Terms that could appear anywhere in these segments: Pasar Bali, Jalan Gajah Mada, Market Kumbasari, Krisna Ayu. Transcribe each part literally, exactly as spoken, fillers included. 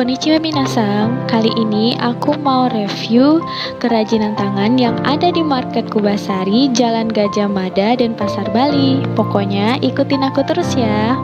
Konnichiwa minasang, kali ini aku mau review kerajinan tangan yang ada di Market Kumbasari, Jalan Gajah Mada, dan Pasar Bali. Pokoknya ikutin aku terus ya.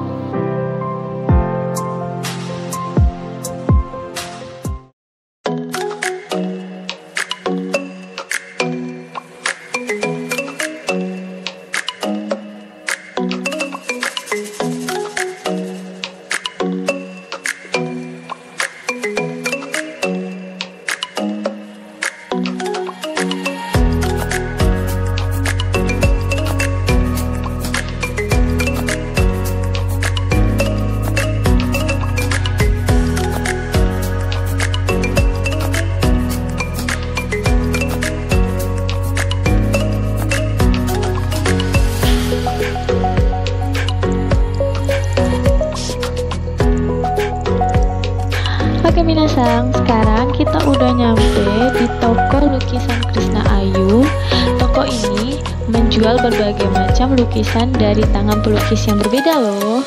Oke minasang, sekarang kita udah nyampe di toko lukisan Krisna Ayu. Toko ini menjual berbagai macam lukisan dari tangan pelukis yang berbeda loh.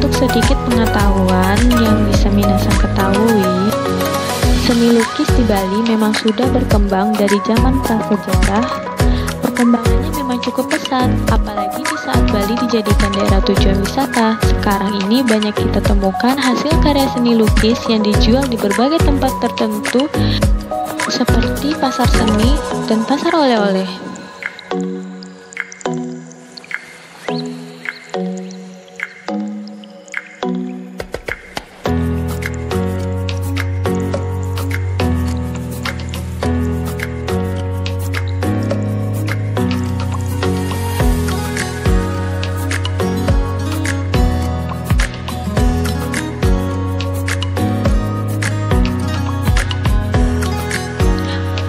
Untuk sedikit pengetahuan yang bisa minasang ketahui, seni lukis di Bali memang sudah berkembang dari zaman prasejarah. Perkembangannya memang cukup pesat, apalagi di saat Bali dijadikan daerah tujuan wisata. Sekarang ini banyak kita temukan hasil karya seni lukis yang dijual di berbagai tempat tertentu seperti pasar seni dan pasar oleh-oleh.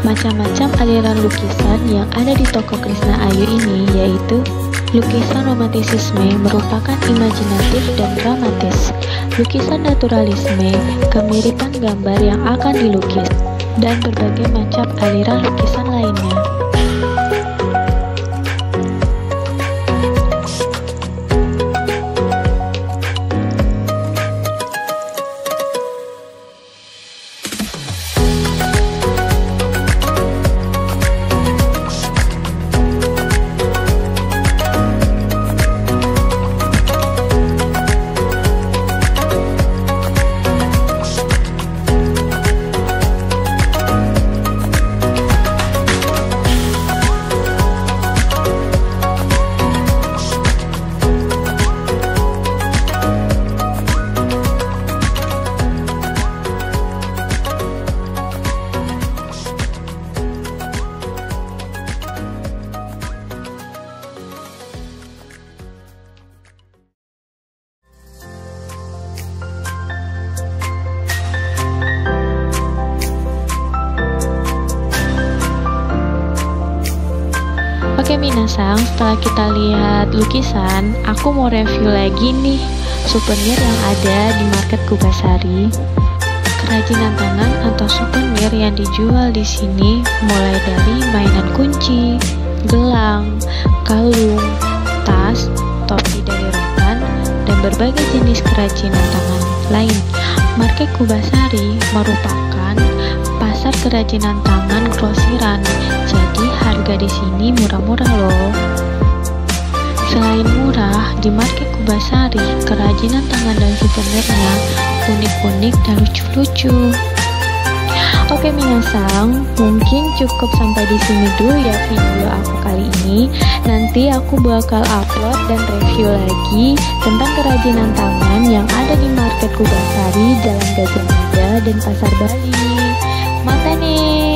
Macam-macam aliran lukisan yang ada di toko Krisna Ayu ini yaitu lukisan romantisisme merupakan imajinatif dan dramatis, lukisan naturalisme kemiripan gambar yang akan dilukis, dan berbagai macam aliran lukisan lainnya. Oke minasang, setelah kita lihat lukisan, aku mau review lagi nih souvenir yang ada di Market Kumbasari. Kerajinan tangan atau souvenir yang dijual di sini mulai dari mainan kunci, gelang, kalung, tas, topi dari rotan, dan berbagai jenis kerajinan tangan lain. Market Kumbasari merupakan pasar kerajinan tangan grosiran. Harga di sini murah-murah loh. Selain murah, di Market Kumbasari kerajinan tangan dan souvenirnya unik-unik dan lucu-lucu. Oke minasang, mungkin cukup sampai di sini dulu ya video aku kali ini. Nanti aku bakal upload dan review lagi tentang kerajinan tangan yang ada di Market Kumbasari, Jalan Gajah Mada, dan Pasar Bali. Mata nih.